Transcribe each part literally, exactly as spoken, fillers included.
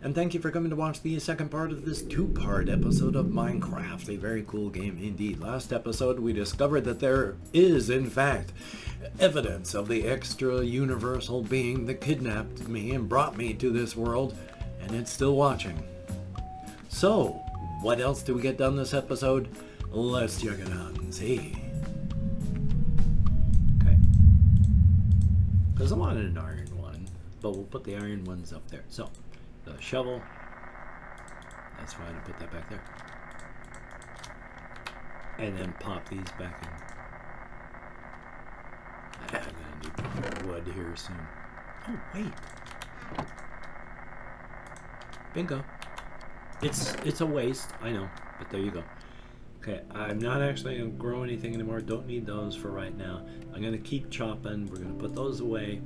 And thank you for coming to watch the second part of this two-part episode of Minecraft, a very cool game indeed. Last episode we discovered that there is, in fact, evidence of the extra universal being that kidnapped me and brought me to this world, and it's still watching. So, what else do we get done this episode? Let's check it out and see. Okay. Because I wanted an iron one, but we'll put the iron ones up there. So. The shovel. That's fine. I put that back there, and then pop these back in. I'm gonna need more wood here soon. Oh wait, bingo! It's it's a waste, I know, but there you go. Okay, I'm not actually gonna grow anything anymore. Don't need those for right now. I'm gonna keep chopping. We're gonna put those away.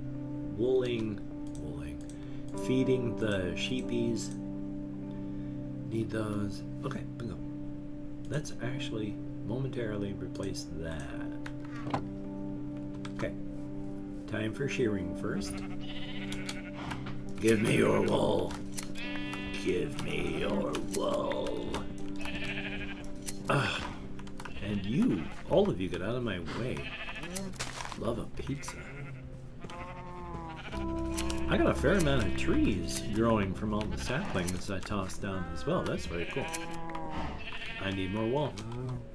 Wooling. Feeding the sheepies. Need those. Okay, bingo. Let's actually momentarily replace that. Okay. Time for shearing first. Give me your wool. Give me your wool. Ah, and you, all of you, get out of my way. Love a pizza. I got a fair amount of trees growing from all the saplings I tossed down as well. That's very cool. I need more wool.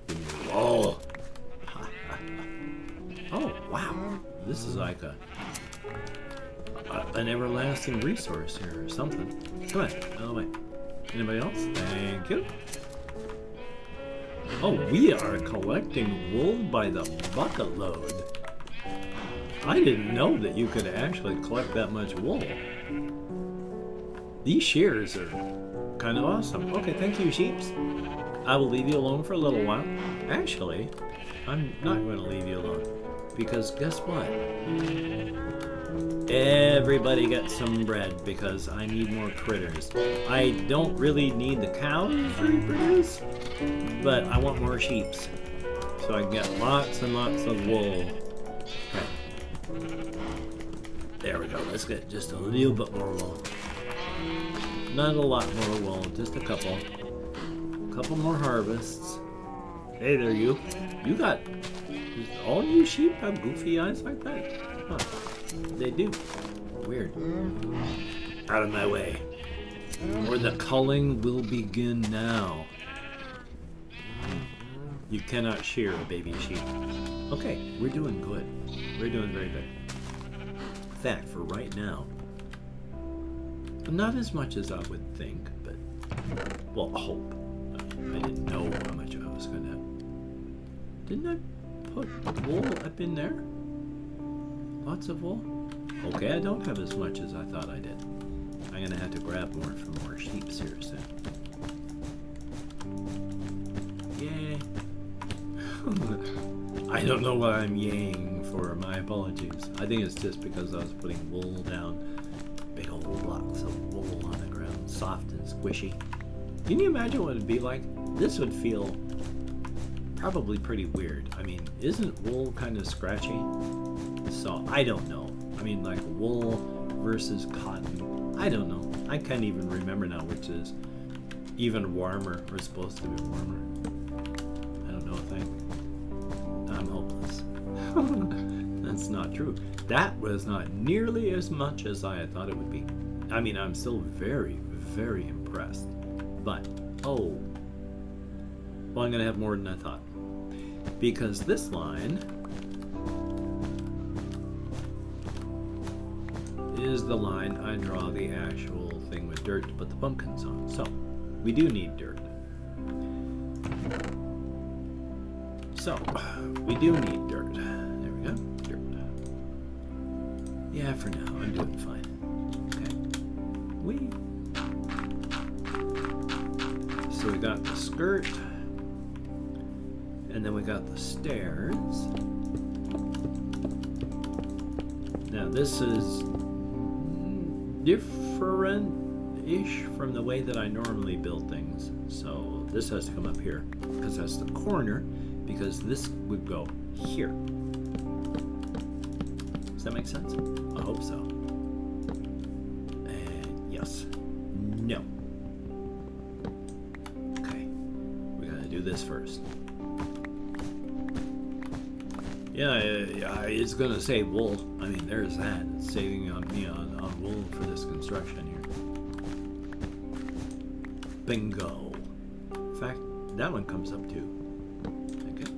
Give me wool. Oh, wow. This is like a, a an everlasting resource here or something. Come on, out of the way. Anybody else? Thank you. Oh, we are collecting wool by the bucket load. I didn't know that you could actually collect that much wool. These shears are kind of awesome. Okay, thank you, sheeps. I will leave you alone for a little while. Actually, I'm not going to leave you alone. Because guess what? Everybody gets some bread because I need more critters. I don't really need the cows to reproduce, but I want more sheeps. So I can get lots and lots of wool. Okay. There we go, let's get just a little bit more wool. Not a lot more wool, just a couple. A couple more harvests. Hey there you. You got... all you sheep have goofy eyes like that? Huh. They do. Weird. Out of my way. Or the culling will begin now. You cannot shear a baby sheep. Okay, we're doing good. We're doing very good. In fact, for right now, not as much as I would think, but, well, hope. I didn't know how much I was going to... Didn't I put wool up in there? Lots of wool? Okay, I don't have as much as I thought I did. I'm going to have to grab more for more sheep here soon. Yay. I don't know why I'm yaying for, my apologies. I think it's just because I was putting wool down. Big old blocks of wool on the ground, soft and squishy. Can you imagine what it would be like? This would feel probably pretty weird. I mean, isn't wool kind of scratchy? So, I don't know. I mean, like wool versus cotton. I don't know. I can't even remember now which is even warmer or supposed to be warmer. I don't know a thing. I'm hopeless. That's not true. That was not nearly as much as I had thought it would be. I mean, I'm still very, very impressed. But, oh. Well, I'm going to have more than I thought. Because this line is the line I draw the actual thing with dirt to put the pumpkins on. So, we do need dirt. So, we do need dirt. There we go. Dirt. Yeah, for now, I'm doing fine. Okay. Whee. So we got the skirt. And then we got the stairs. Now, this is different-ish from the way that I normally build things. So, this has to come up here because that's the corner. Because this would go here. Does that make sense? I hope so. And yes. No. do this first. Yeah, I, I, it's gonna save wool. I mean, there's that. It's saving on me on, on wool for this construction here. Bingo. In fact, that one comes up too. Okay.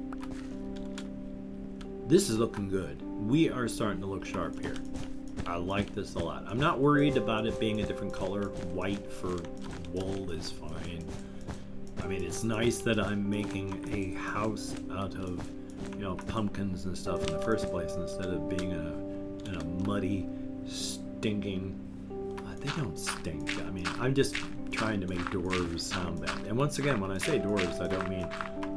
This is looking good. We are starting to look sharp here. I like this a lot. I'm not worried about it being a different color. White for wool is fine. I mean, it's nice that I'm making a house out of, you know, pumpkins and stuff in the first place instead of being in a, in a muddy, stinking... Uh, they don't stink. I mean, I'm just trying to make dwarves sound bad. And once again, when I say dwarves, I don't mean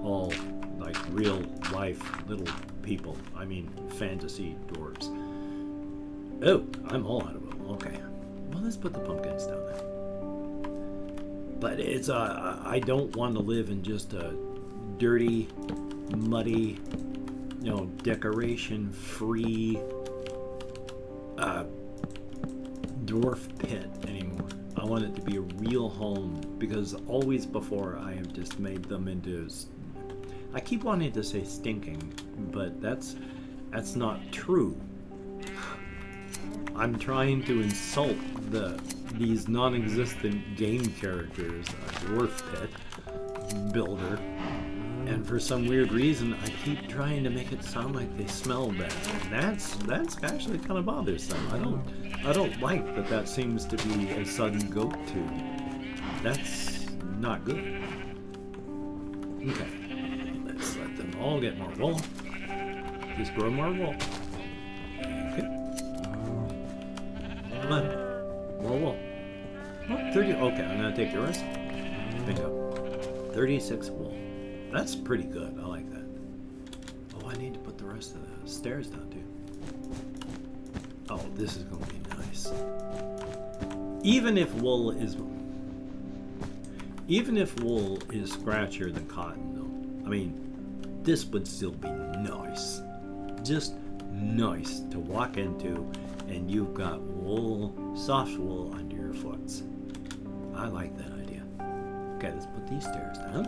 all, like, real-life little people. I mean fantasy dwarves. Oh, I'm all out of them. Okay. Well, let's put the pumpkins down there. But it's, uh, I don't want to live in just a dirty, muddy, you know, decoration-free uh, dwarf pit anymore. I want it to be a real home, because always before I have just made them into... I keep wanting to say stinking, but that's that's not true. I'm trying to insult the these non-existent game characters, a dwarf pit builder, and for some weird reason I keep trying to make it sound like they smell bad. And that's that's actually kind of bothersome. I don't I don't like that. That seems to be a sudden go-to. That's not good. Okay, let's let them all get more wool. Just grow more wool. Come on. More wool. Oh, thirty. Okay, I'm gonna take the rest. Bingo. thirty-six wool. That's pretty good. I like that. Oh, I need to put the rest of the stairs down too. Oh, this is gonna be nice. Even if wool is, even if wool is scratchier than cotton, though, I mean, this would still be nice. Just nice to walk into. And you've got wool, soft wool under your foot. I like that idea. Okay, let's put these stairs down.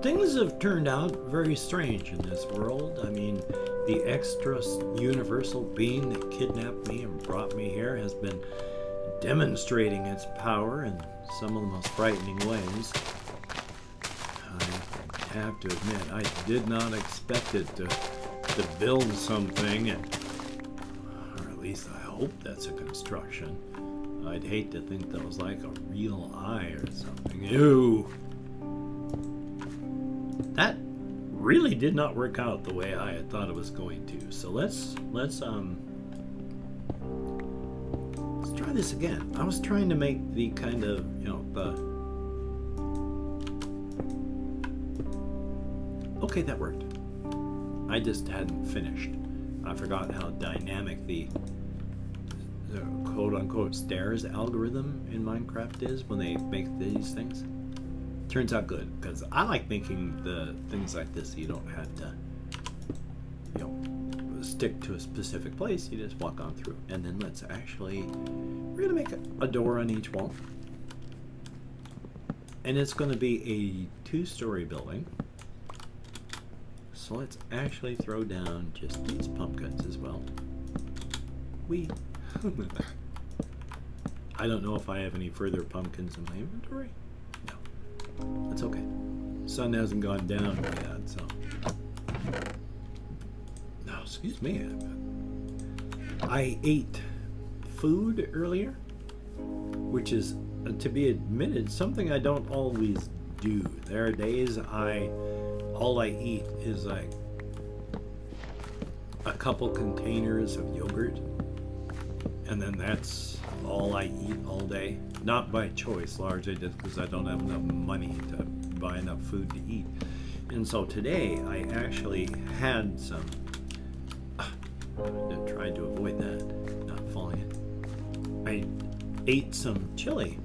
Things have turned out very strange in this world. I mean, the extra universal being that kidnapped me and brought me here has been demonstrating its power in some of the most frightening ways. I have to admit, I did not expect it to, to build something, and, or at least I hope that's a construction. I'd hate to think that was like a real eye or something. Ew! That really did not work out the way I had thought it was going to. So let's, let's, um, let's try this again. I was trying to make the kind of, you know, the... Okay, that worked. I just hadn't finished. I forgot how dynamic the, the quote-unquote stairs algorithm in Minecraft is when they make these things. Turns out good, because I like making the things like this. You don't have to, you know, stick to a specific place. You just walk on through. And then let's actually, we're gonna make a door on each wall. And it's gonna be a two-story building. So let's actually throw down just these pumpkins as well. We. I don't know if I have any further pumpkins in my inventory. No. That's okay. Sun hasn't gone down yet, so. No, excuse me. I ate food earlier, which is, uh, to be admitted, something I don't always do. There are days I. All I eat is like a couple containers of yogurt, and then that's all I eat all day. Not by choice, largely just because I don't have enough money to buy enough food to eat. And so today I actually had some, uh, I tried to avoid that, not falling in. I ate some chili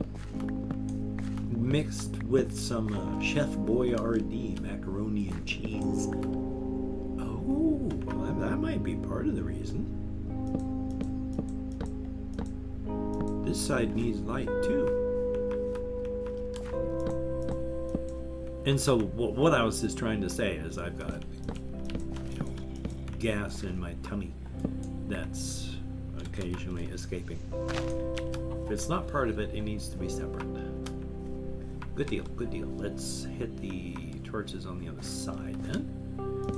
mixed with some uh, Chef Boyardee macaroni and cheese. Oh, well, that might be part of the reason. This side needs light too. And so what I was just trying to say is I've got, you know, gas in my tummy that's occasionally escaping. If it's not part of it, it needs to be separate. Good deal, good deal. Let's hit the torches on the other side then.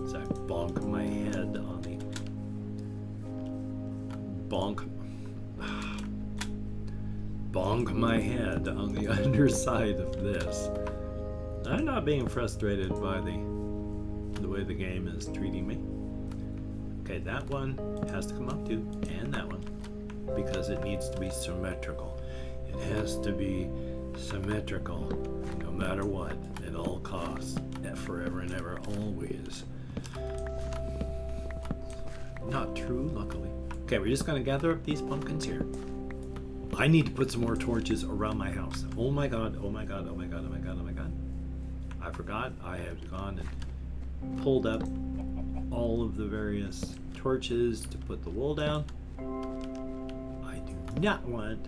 So I bonk my head on the... Bonk. Bonk my head on the underside of this. I'm not being frustrated by the, the way the game is treating me. Okay, that one has to come up too, and that one, because it needs to be symmetrical. It has to be symmetrical no matter what, at all costs, forever and ever, always. Not true, luckily. Okay, we're just gonna gather up these pumpkins here. I need to put some more torches around my house. Oh my god, oh my god, oh my god, oh my god, oh my god. I forgot. I have gone and pulled up all of the various torches to put the wool down. I do not want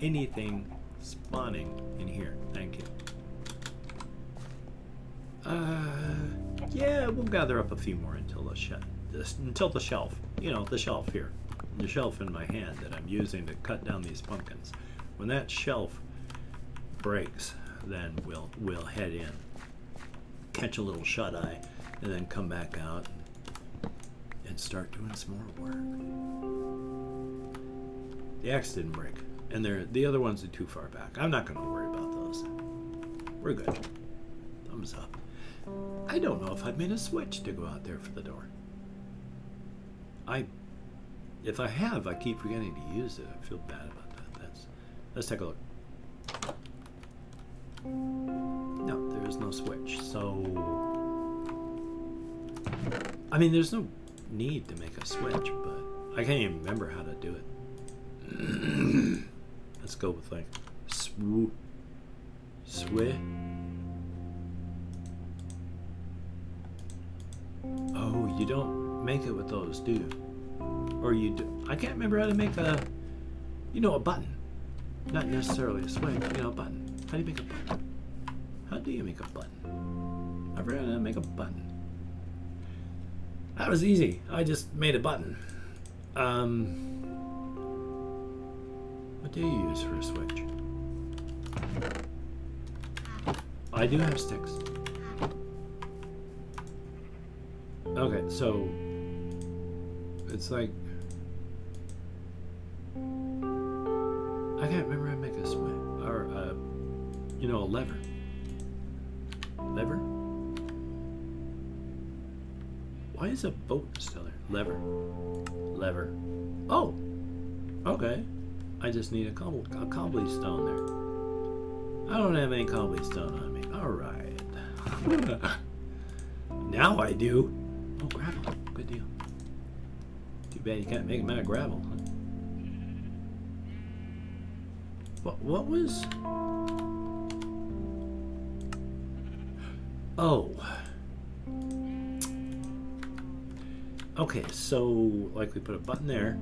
anything spawning in here. Thank you. Uh, yeah, we'll gather up a few more until the shelf. Until the shelf, you know, the shelf here, the shelf in my hand that I'm using to cut down these pumpkins. When that shelf breaks, then we'll we'll head in, catch a little shut eye, and then come back out and start doing some more work. The axe didn't break, and they're, the other ones are too far back. I'm not going to worry about those. We're good. Thumbs up. I don't know if I've made a switch to go out there for the door. I, if I have, I keep forgetting to use it. I feel bad about that. That's, let's take a look. No, there is no switch. So, I mean, there's no need to make a switch, but I can't even remember how to do it. Let's go with like swoo, swi. Oh, you don't make it with those, do you? Or you do? I can't remember how to make a, you know, a button. Not necessarily a switch, you know, a button. How do you make a button? How do you make a button? I forgot how to make a button. That was easy. I just made a button. Um, what do you use for a switch? I do have sticks. Okay, so it's like I can't remember how to make a switch or a, you know, a lever. Lever? Why is a boat still there? Lever. Lever. Oh! Okay. I just need a cobble, a cobblestone there. I don't have any cobblestone on me. Alright. Now I do. Oh, gravel. Good deal. Too bad you can't make them out of gravel, huh? What, what was... Oh. Okay, so, like, we put a button there.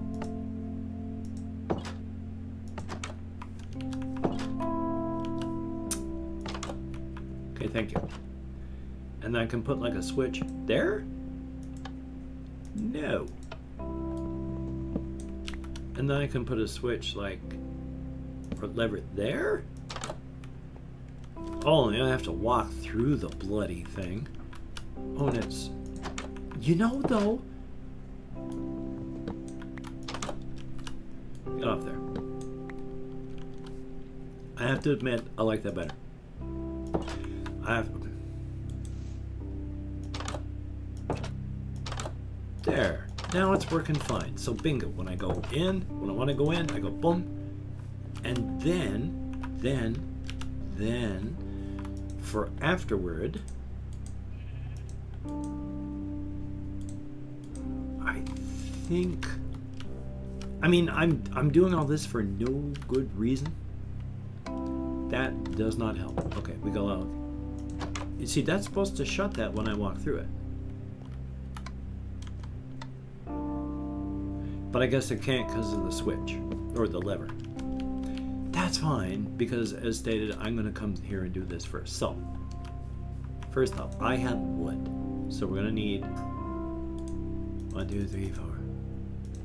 Okay, thank you. And I can put like a switch there? No. And then I can put a switch like, or lever there? Oh, and I have to walk through the bloody thing. Oh, and it's, you know though. Get off there. I have to admit, I like that better. I have to. There, now it's working fine. So bingo, when I go in, when I want to go in, I go boom. And then, then, then, for afterward, I think, I mean, I'm, I'm doing all this for no good reason. That does not help. Okay, we go out. You see, that's supposed to shut that when I walk through it. But I guess I can't because of the switch, or the lever. That's fine, because as stated, I'm gonna come here and do this first. So, First off, I have wood. So we're gonna need one, two, three, four.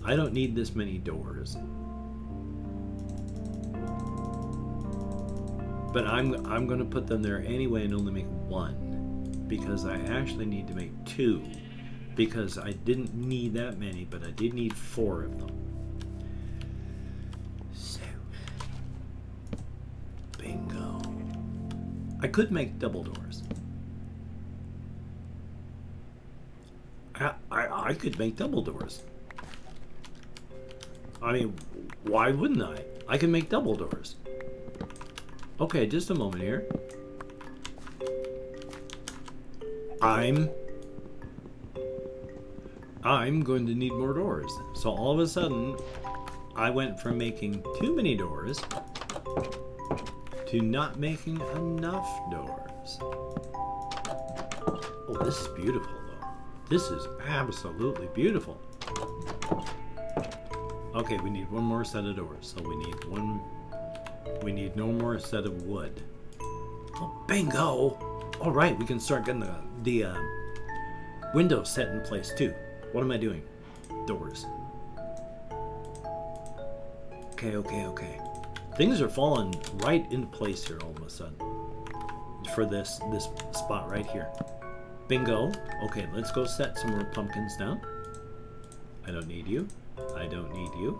I don't need this many doors. But I'm I'm gonna put them there anyway and only make one, because I actually need to make two, because I didn't need that many, but I did need four of them. So, bingo. I could make double doors. I, I, I could make double doors. I mean, why wouldn't I? I can make double doors. Okay, just a moment here. I'm... I'm going to need more doors. So all of a sudden, I went from making too many doors to not making enough doors. Oh, this is beautiful though. This is absolutely beautiful. Okay, we need one more set of doors. So we need one, we need no more set of wood. Oh, bingo. All right, we can start getting the, the uh, windows set in place too. What am I doing? Doors. Okay, okay, okay. Things are falling right into place here all of a sudden. For this this spot right here. Bingo. Okay, let's go set some more pumpkins down. I don't need you. I don't need you.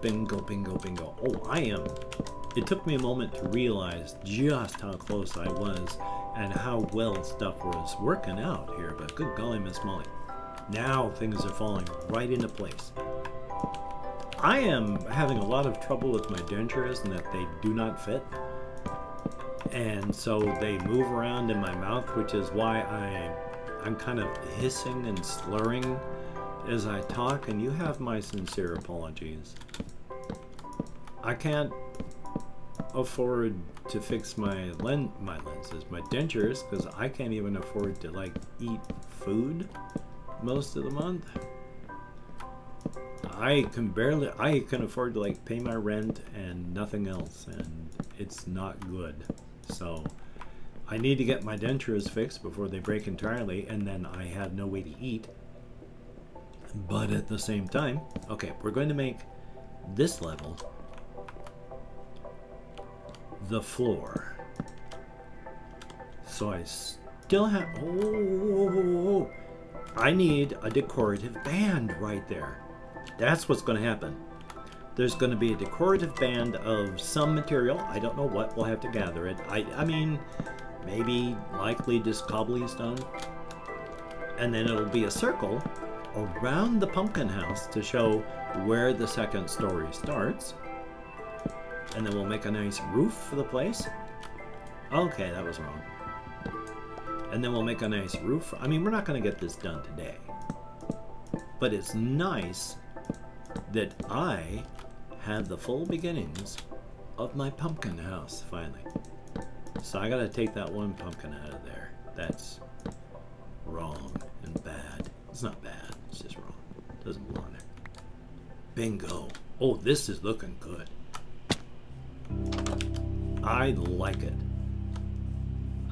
Bingo, bingo, bingo. Oh, I am. It took me a moment to realize just how close I was and how well stuff was working out here, but good golly, Miss Molly. Now things are falling right into place. I am having a lot of trouble with my dentures and that they do not fit. And so they move around in my mouth, which is why I, I'm kind of hissing and slurring as I talk, and you have my sincere apologies. I can't afford to fix my, len my lenses, my dentures, because I can't even afford to like eat food most of the month. I can barely, I can afford to like pay my rent and nothing else, and it's not good. So I need to get my dentures fixed before they break entirely, and then I have no way to eat. But at the same time, okay, we're going to make this level the floor. So I still have, oh, oh, oh, oh. I need a decorative band right there. That's what's going to happen. There's going to be a decorative band of some material. I don't know what. We'll have to gather it. I, I mean, maybe likely just cobblestone. And then it'll be a circle around the pumpkin house to show where the second story starts. And then we'll make a nice roof for the place. Okay, that was wrong. And then we'll make a nice roof. I mean, we're not going to get this done today. But it's nice that I had the full beginnings of my pumpkin house, finally. So I got to take that one pumpkin out of there. That's wrong and bad. It's not bad. It's just wrong. It doesn't belong there. Bingo. Oh, this is looking good. I like it.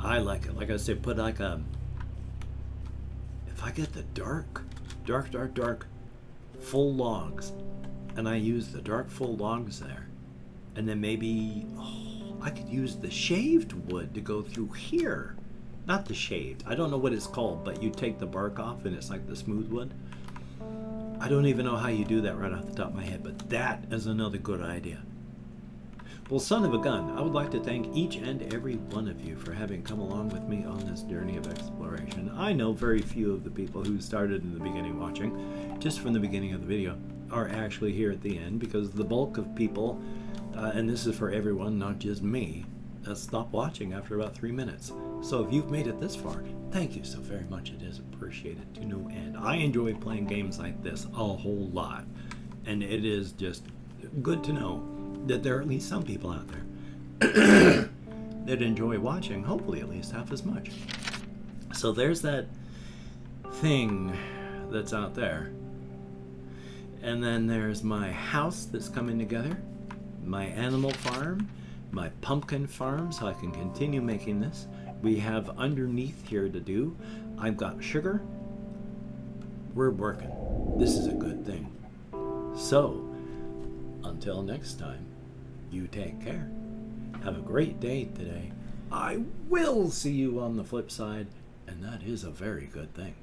I like it. Like I said, put like a, if I get the dark, dark, dark, dark, full logs, and I use the dark full logs there, and then maybe, oh, I could use the shaved wood to go through here. Not the shaved. I don't know what it's called, but you take the bark off and it's like the smooth wood. I don't even know how you do that right off the top of my head, but that is another good idea. Well, son of a gun, I would like to thank each and every one of you for having come along with me on this journey of exploration. I know very few of the people who started in the beginning watching, just from the beginning of the video, are actually here at the end, because the bulk of people, uh, and this is for everyone, not just me, uh, stop watching after about three minutes. So if you've made it this far, thank you so very much. It is appreciated to no end. I enjoy playing games like this a whole lot, and it is just good to know that there are at least some people out there that enjoy watching, hopefully at least half as much. So there's that thing that's out there. And then there's my house that's coming together, my animal farm, my pumpkin farm, so I can continue making this. we have underneath here to do. I've got sugar. We're working. This is a good thing. So, until next time, you take care. Have a great day today. I will see you on the flip side, and that is a very good thing.